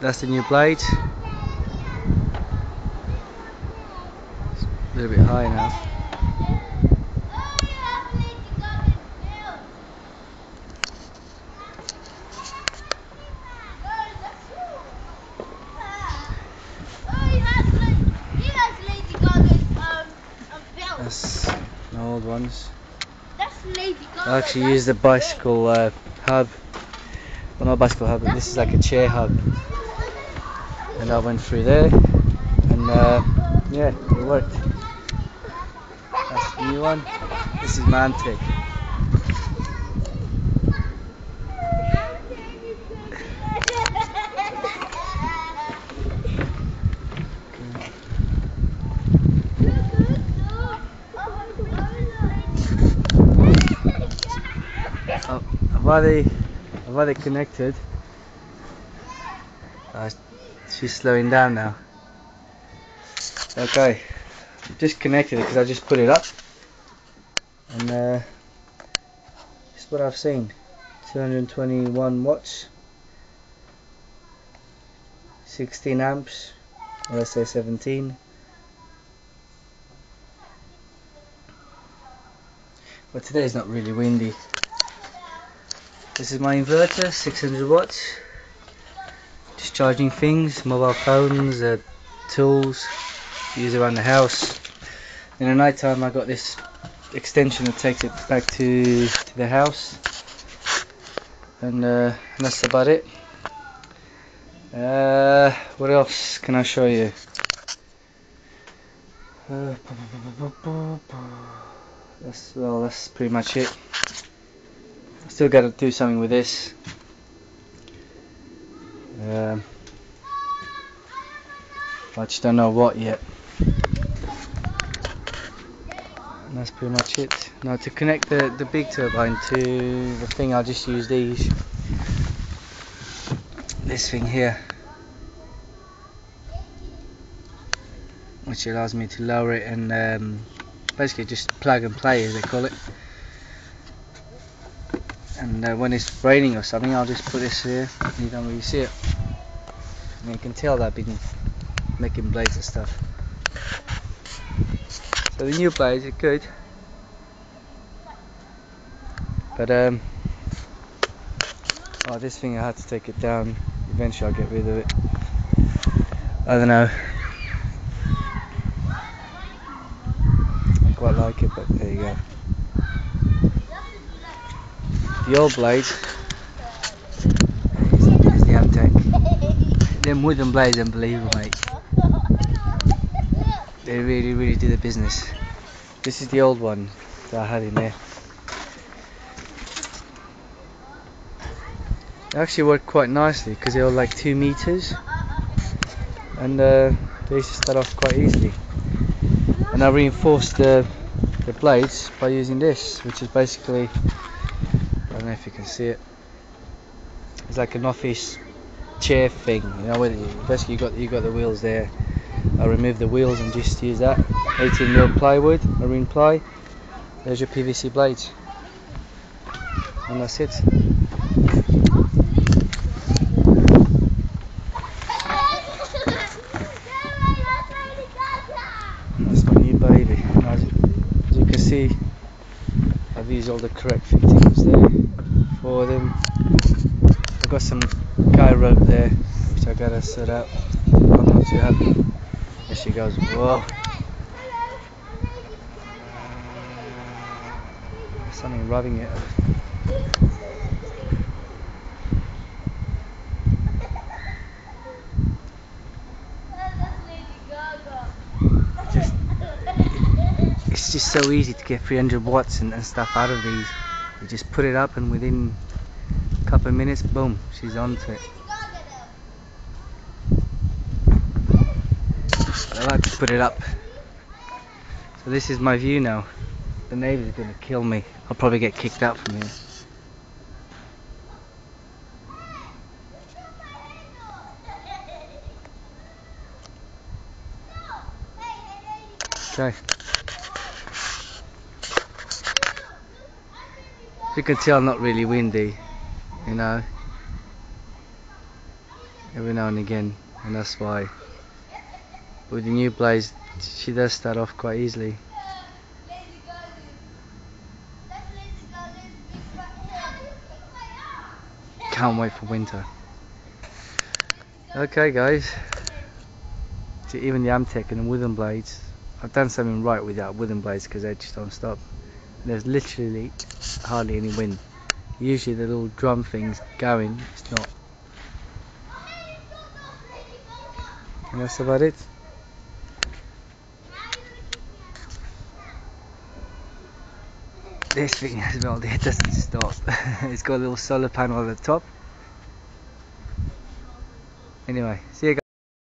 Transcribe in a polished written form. that's the new plate. It's a little bit high now. That's the old ones. I actually use the bicycle hub. Well, not a bicycle hub, but this is like a chair hub. And I went through there, and yeah, it worked. That's the new one. This is Mantek. I've already connected. She's slowing down now. Okay, just connected it because I just put it up, and it's what I've seen. 221 watts, 16 amps, or let's say 17. But today's not really windy. This is my inverter, 600 watts. Just charging things, mobile phones, tools, use around the house. In the night time I got this extension that takes it back to the house. And that's about it. What else can I show you? That's pretty much it. Still got to do something with this. I just don't know what yet. And that's pretty much it. Now to connect the big turbine to the thing, I'll just use these. This thing here, which allows me to lower it and basically just plug and play, as they call it. And when it's raining or something, I'll just put this here, and you don't really see it. And you can tell that I've been making blades and stuff. So the new blades are good, but oh, this thing I had to take it down. Eventually I'll get rid of it. I don't know. I quite like it, but there you go. The old blade is the Ametek. Them wooden blades, unbelievable, mate. They really, really do the business. This is the old one that I had in there. They actually work quite nicely because they were like 2 meters, and they used to start off quite easily. And I reinforced the blades by using this, which is basically, I don't know if you can see it. It's like an office chair thing, you know. Basically, you got the wheels there. I removed the wheels and just use that 18mm plywood, marine ply. There's your PVC blades, and that's it. That's my new baby. As you can see, I've used all the correct fittings there. For them, I've got some guy rope there which I gotta set up. I'm not too happy. There she goes. Whoa! Something rubbing it. It's just so easy to get 300 watts and stuff out of these. You just put it up, and within a couple of minutes, boom, she's onto it. I like to put it up. So this is my view now. The neighbours are going to kill me. I'll probably get kicked out from here. Okay. You can tell I'm not really windy, you know. every now and again, and that's why with the new players she does start off quite easily. Can't wait for winter. Okay guys, so even the Ametek and the wooden blades, I've done something right with that wooden blades because they just don't stop. And there's literally hardly any wind. Usually the little drum thing's going, it's not. And that's about it. This thing as well, it doesn't stop. It's got a little solar panel at the top. Anyway, see you guys.